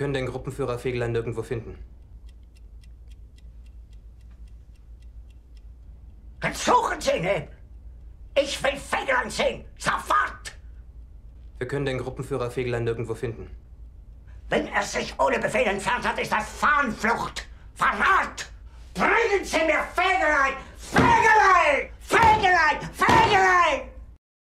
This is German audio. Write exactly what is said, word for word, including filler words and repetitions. können den Gruppenführer Fegelein nirgendwo finden. Dann suchen Sie ihn eben! Ich will Fegelein sehen! Sofort! Wir können den Gruppenführer Fegelein nirgendwo finden. Wenn er sich ohne Befehl entfernt hat, ist das Fahnenflucht! Verrat! Bringen Sie mir Fegelein! Fegelein! Fegelein! Fegelein!